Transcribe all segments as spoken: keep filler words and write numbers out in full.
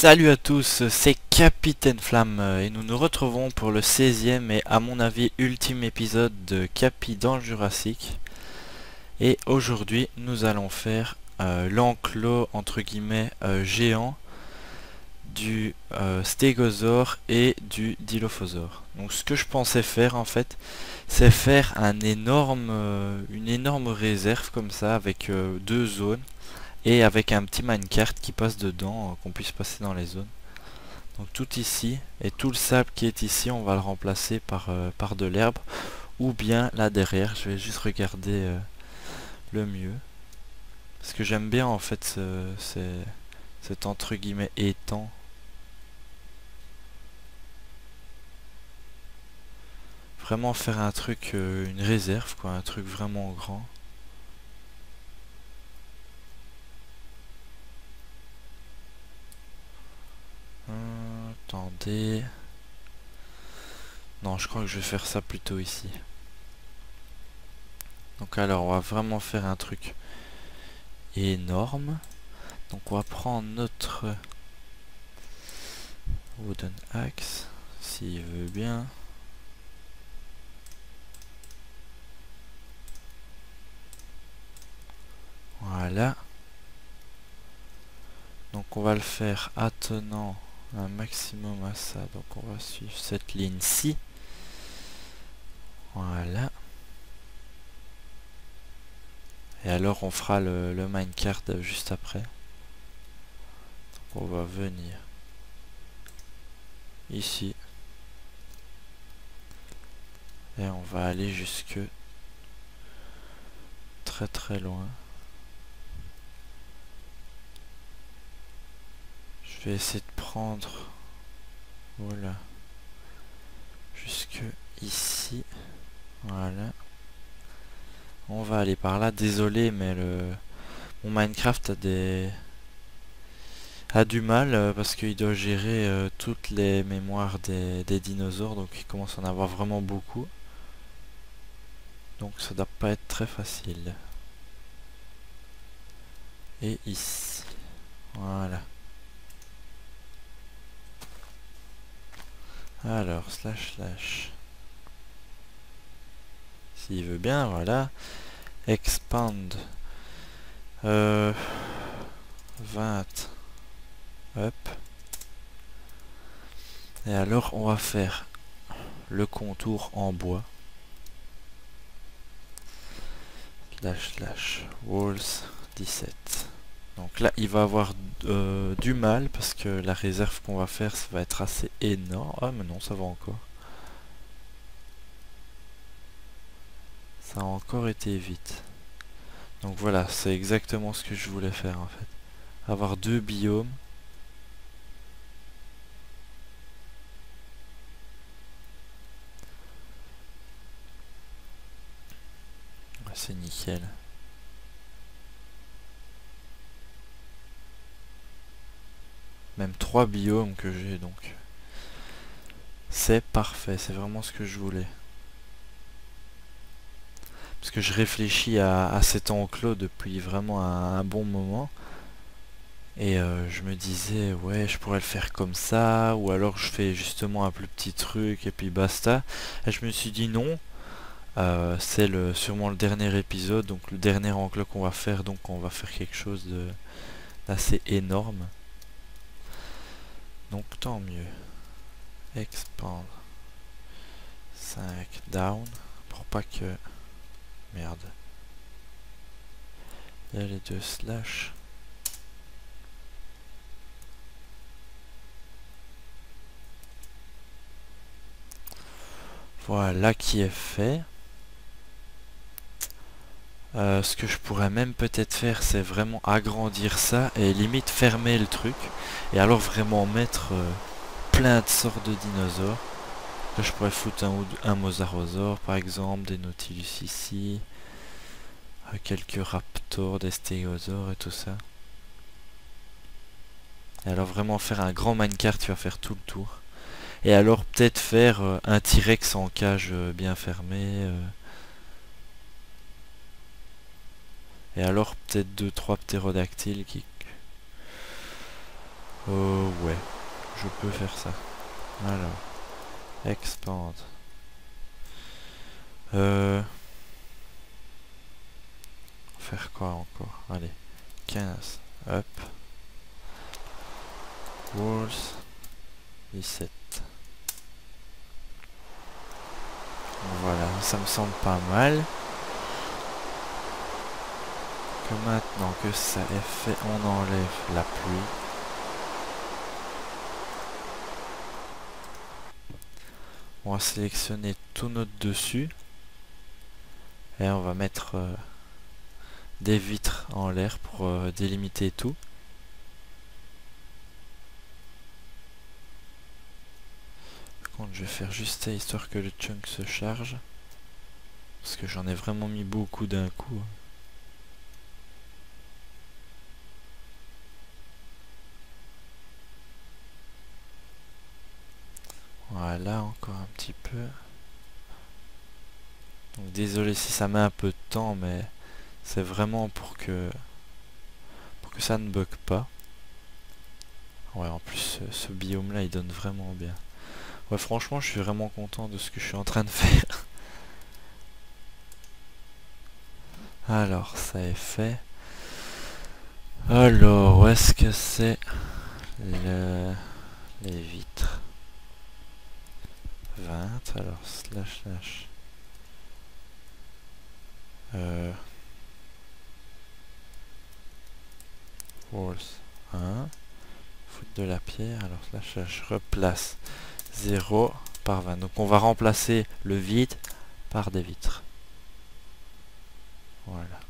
Salut à tous, c'est Capitaine Flamme et nous nous retrouvons pour le seizième et à mon avis ultime épisode de Capi dans Jurassic. Et aujourd'hui nous allons faire euh, l'enclos entre guillemets euh, géant du euh, Stégosaure et du Dilophosaure. Donc ce que je pensais faire en fait, c'est faire un énorme, euh, une énorme réserve comme ça avec euh, deux zones. Et avec un petit minecart qui passe dedans, euh, qu'on puisse passer dans les zones. Donc tout ici, et tout le sable qui est ici, on va le remplacer par, euh, par de l'herbe. Ou bien là derrière, je vais juste regarder euh, le mieux. Parce que j'aime bien en fait ce, ce, cet entre guillemets étang. Vraiment faire un truc, euh, une réserve quoi, un truc vraiment grand. Attendez. Non, je crois que je vais faire ça plutôt ici. Donc alors, on va vraiment faire un truc énorme. Donc on va prendre notre wooden axe, s'il veut bien. Voilà. Donc on va le faire attenant un maximum à ça, donc on va suivre cette ligne-ci. Voilà. Et alors on fera le, le minecart juste après. Donc on va venir ici. Et on va aller jusque très très loin. Je vais essayer de prendre, voilà, jusque ici, voilà, on va aller par là. Désolé mais le mon Minecraft a des a du mal parce qu'il doit gérer euh, toutes les mémoires des, des dinosaures, donc il commence à en avoir vraiment beaucoup, donc ça doit pas être très facile. Et ici, voilà. Alors, slash slash. S'il veut bien, voilà. Expand. Euh, vingt. Hop. Et alors, on va faire le contour en bois. Slash slash. Walls dix-sept. Donc là il va avoir euh, du mal parce que la réserve qu'on va faire, ça va être assez énorme. Ah mais non, ça va encore. Ça a encore été vite. Donc voilà, c'est exactement ce que je voulais faire en fait. Avoir deux biomes. Ah, c'est nickel. Même trois biomes que j'ai, donc c'est parfait, c'est vraiment ce que je voulais. Parce que je réfléchis à, à cet enclos depuis vraiment un, un bon moment. Et euh, je me disais, ouais, je pourrais le faire comme ça, ou alors je fais justement un plus petit truc et puis basta. Et je me suis dit non, euh, c'est le sûrement le dernier épisode, donc le dernier enclos qu'on va faire, donc on va faire quelque chose de d'assez énorme. Donc tant mieux. Expand. cinq down. Pour pas que... Merde. Il y a les deux slash. Voilà qui est fait. Euh, ce que je pourrais même peut-être faire, c'est vraiment agrandir ça et limite fermer le truc et alors vraiment mettre euh, plein de sortes de dinosaures. Là je pourrais foutre un, un mosasaure par exemple, des Nautilus ici, euh, quelques Raptors, des Stégosaures et tout ça. Et alors vraiment faire un grand minecart, tu vas faire tout le tour. Et alors peut-être faire euh, un T-Rex en cage euh, bien fermée. Euh, Et alors peut-être deux trois ptérodactyles qui... Euh, ouais, je peux faire ça. Alors, expand. Euh... Faire quoi encore? Allez, quinze, up. Walls, dix-sept. Voilà, ça me semble pas mal. Que maintenant que ça est fait, on enlève la pluie. On va sélectionner tout notre dessus. Et on va mettre euh, des vitres en l'air pour euh, délimiter tout. Je vais faire juste ça histoire que le chunk se charge, parce que j'en ai vraiment mis beaucoup d'un coup. Voilà, encore un petit peu. Donc désolé si ça met un peu de temps, mais c'est vraiment pour que pour que ça ne bug pas. Ouais, en plus ce, ce biome là il donne vraiment bien. Ouais, franchement, je suis vraiment content de ce que je suis en train de faire. Alors, ça est fait. Alors, où est-ce que c'est le... les vitres vingt, alors, slash, slash. Euh... Walls, un. Foutre de la pierre, alors, slash, slash, replace. zéro par vingt. Donc on va remplacer le vide par des vitres. Voilà.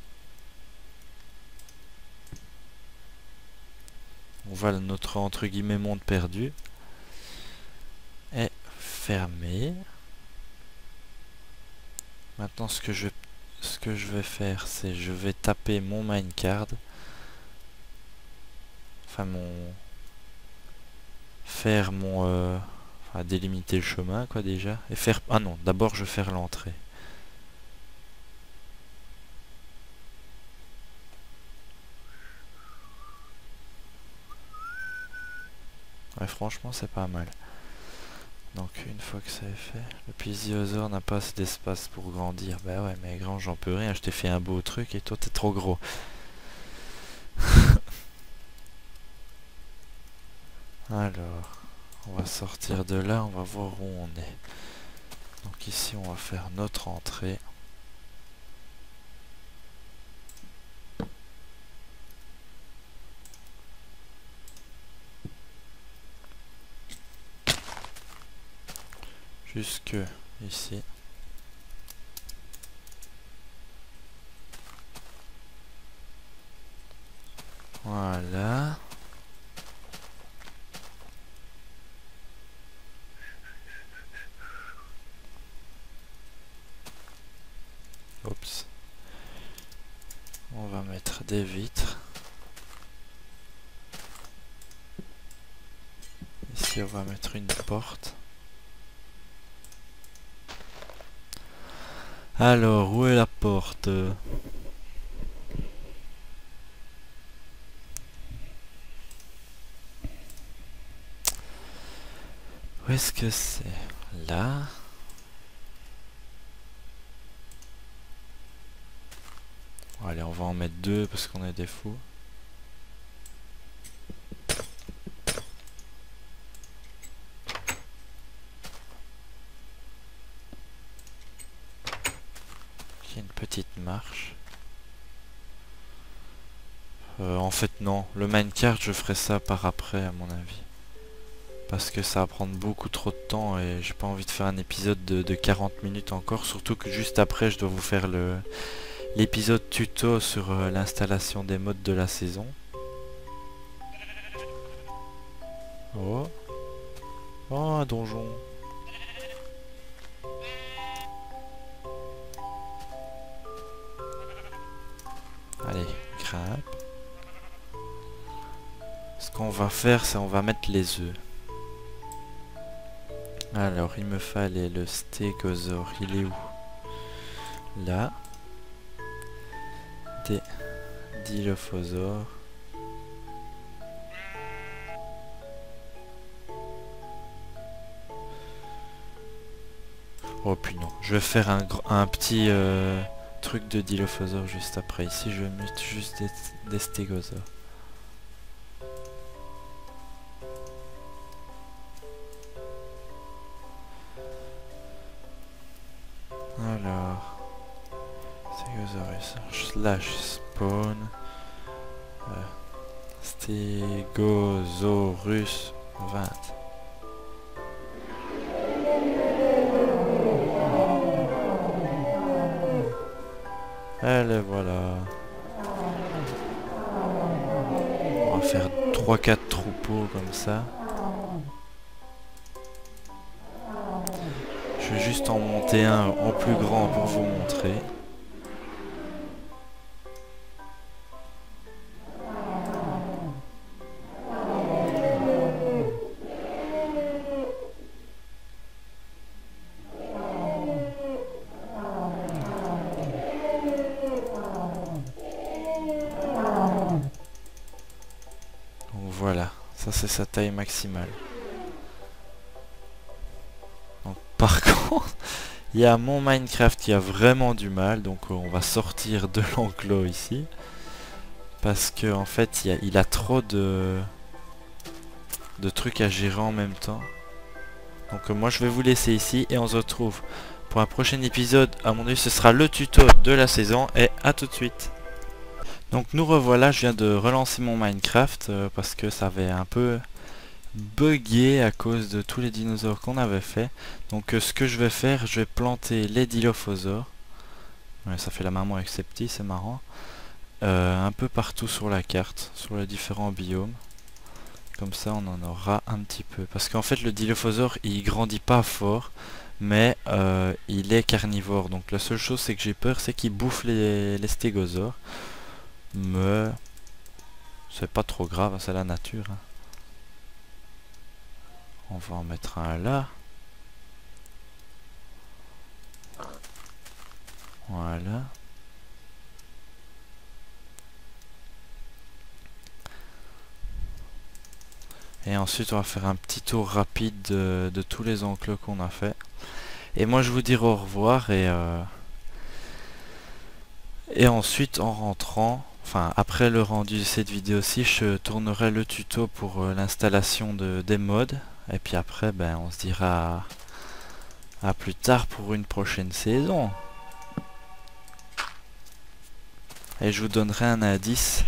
On va à notre entre guillemets monde perdu. Et fermé. Maintenant ce que je ce que je vais faire, c'est je vais taper mon minecart. Enfin mon. Faire mon. Euh, à délimiter le chemin quoi déjà et faire ah non d'abord je vais faire l'entrée ouais franchement c'est pas mal donc une fois que ça est fait le Plesiosaure n'a pas assez d'espace pour grandir bah ouais mais grand j'en peux rien je t'ai fait un beau truc et toi t'es trop gros alors on va sortir de là, on va voir où on est. Donc ici on va faire notre entrée. Jusque ici. Voilà. Oups. On va mettre des vitres. Ici on va mettre une porte. Alors où est la porte? Où est-ce que c'est? Là. Allez, on va en mettre deux parce qu'on a des fous. Il y a une petite marche. Euh, en fait, non. Le minecart, je ferai ça par après, à mon avis. Parce que ça va prendre beaucoup trop de temps et j'ai pas envie de faire un épisode de, de quarante minutes encore. Surtout que juste après, je dois vous faire le... l'épisode tuto sur euh, l'installation des mods de la saison. Oh. Oh, un donjon. Allez, grimpe. Ce qu'on va faire, c'est on va mettre les œufs. Alors, il me fallait le stégosaure. Il est où? Là. Dilophosaure Oh putain, non. Je vais faire un, un petit euh, truc de Dilophosaure juste après. Ici, je mute juste des, des Stégosaures. Alors... Stégosaurus, slash spawn... Euh, Stégosaurus vingt. Allez, voilà. On va faire trois quatre troupeaux comme ça. Je vais juste en monter un en plus grand pour vous montrer. Donc voilà, ça c'est sa taille maximale. Par contre, il y a mon Minecraft qui a vraiment du mal, donc on va sortir de l'enclos ici. Parce que en fait, il, y a, il a trop de, de trucs à gérer en même temps. Donc moi, je vais vous laisser ici et on se retrouve pour un prochain épisode. À mon avis, ce sera le tuto de la saison et à tout de suite. Donc nous revoilà, je viens de relancer mon Minecraft euh, parce que ça avait un peu... bugué à cause de tous les dinosaures qu'on avait fait. Donc euh, ce que je vais faire, je vais planter les dilophosaures. Ouais, ça fait la maman avec ses petits, c'est marrant. Euh, un peu partout sur la carte, sur les différents biomes. Comme ça on en aura un petit peu. Parce qu'en fait le dilophosaure il grandit pas fort, mais euh, il est carnivore. Donc la seule chose c'est que j'ai peur, c'est qu'il bouffe les, les stégosaures. Mais c'est pas trop grave, hein, c'est la nature. Hein. On va en mettre un là. Voilà. Et ensuite on va faire un petit tour rapide de, de tous les enclos qu'on a fait. Et moi je vous dirai au revoir et... Euh, et ensuite en rentrant... Enfin, après le rendu de cette vidéo-ci, je tournerai le tuto pour euh, l'installation de, des mods. Et puis après, ben, on se dira à, à plus tard pour une prochaine saison. Et je vous donnerai un indice,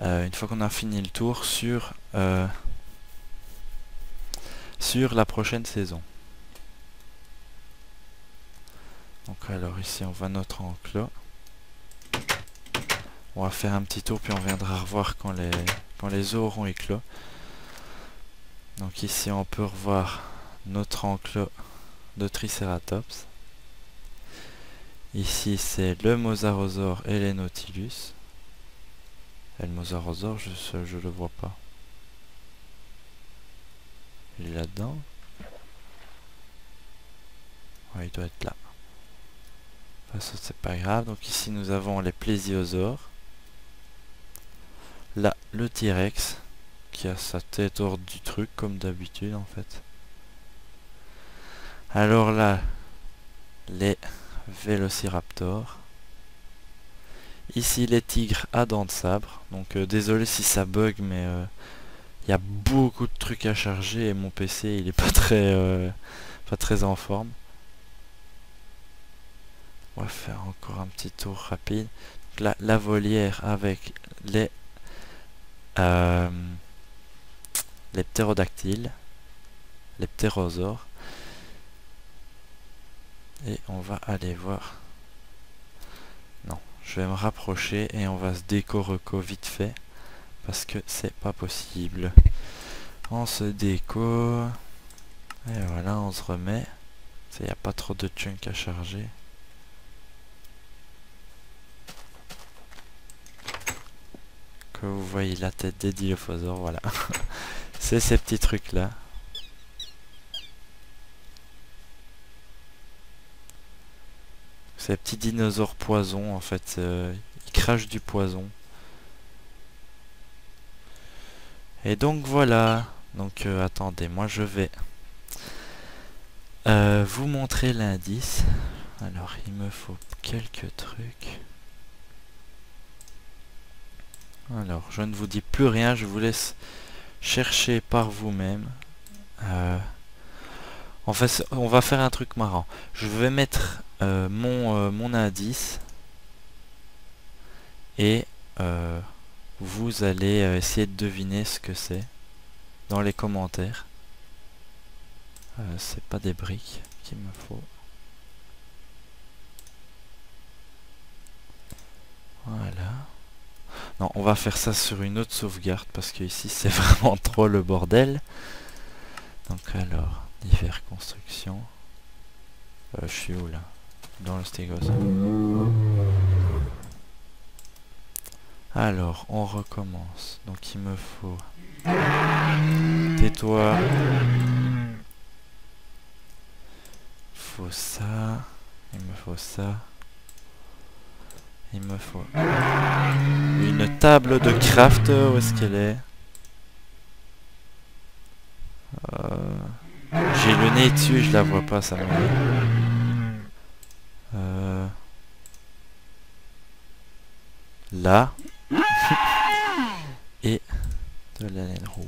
euh, une fois qu'on a fini le tour, sur, euh, sur la prochaine saison. Donc alors ici, on va notre enclos. On va faire un petit tour, puis on viendra revoir quand les, quand les œufs auront éclos. Donc ici on peut revoir notre enclos de Triceratops. Ici c'est le Mosasaure et les Nautilus. Et le Mosasaure, je, je le vois pas. Il est là-dedans. Ouais, il doit être là. Enfin, ça c'est pas grave. Donc ici nous avons les Plesiosaures. Là, le T-Rex. Qui a sa tête hors du truc comme d'habitude en fait. Alors là, les Velociraptors. Ici les tigres à dents de sabre. Donc euh, désolé si ça bug, mais il euh, y a beaucoup de trucs à charger et mon P C il est pas très euh, pas très en forme. On va faire encore un petit tour rapide. Donc là, la volière avec les euh, les ptérodactyles, les ptérosaures, et on va aller voir, non, je vais me rapprocher et on va se déco-reco vite fait, parce que c'est pas possible, on se déco, et voilà, on se remet, il n'y a pas trop de chunks à charger. Que vous voyez la tête des dilophosaures, voilà. C'est ces petits trucs là. Ces petits dinosaures poison en fait. Euh, ils crachent du poison. Et donc voilà. Donc euh, attendez, moi je vais euh, vous montrer l'indice. Alors il me faut quelques trucs. Alors je ne vous dis plus rien, je vous laisse chercher par vous-même. Euh, en fait, on va faire un truc marrant. Je vais mettre euh, mon, euh, mon indice et euh, vous allez euh, essayer de deviner ce que c'est dans les commentaires. Euh, c'est pas des briques qu'il me faut. Voilà. Non, on va faire ça sur une autre sauvegarde parce que ici c'est vraiment trop le bordel. Donc alors, divers constructions. Euh, je suis où là? Dans le stégosaure. Alors, on recommence. Donc il me faut... Tais-toi. Il faut ça. Il me faut ça. Il me faut... Une table de craft, où est-ce qu'elle est? Euh, j'ai le nez dessus, je la vois pas, ça m'en est. Euh, là. Et de la laine rouge.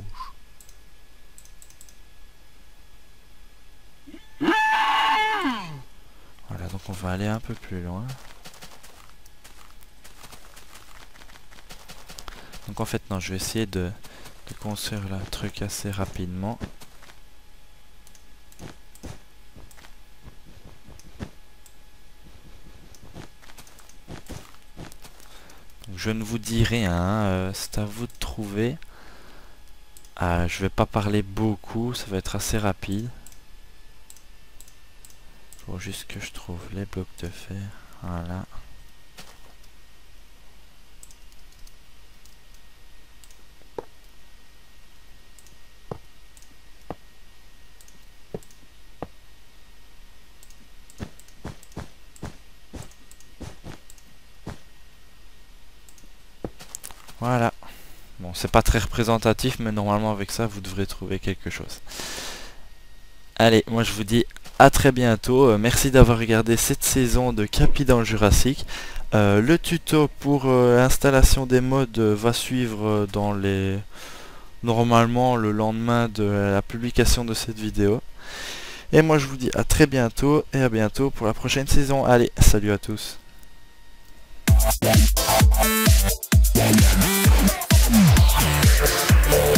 Voilà, donc on va aller un peu plus loin. Donc en fait, non, je vais essayer de, de construire le truc assez rapidement. Donc, je ne vous dis rien, hein, euh, c'est à vous de trouver. Euh, je vais pas parler beaucoup, ça va être assez rapide. Il faut juste que je trouve les blocs de fer. Voilà. Voilà. Bon, c'est pas très représentatif, mais normalement avec ça, vous devrez trouver quelque chose. Allez, moi je vous dis à très bientôt. Euh, merci d'avoir regardé cette saison de Capi dans le Jurassic. Euh, le tuto pour euh, l'installation des mods euh, va suivre euh, dans les... normalement le lendemain de la publication de cette vidéo. Et moi je vous dis à très bientôt et à bientôt pour la prochaine saison. Allez, salut à tous.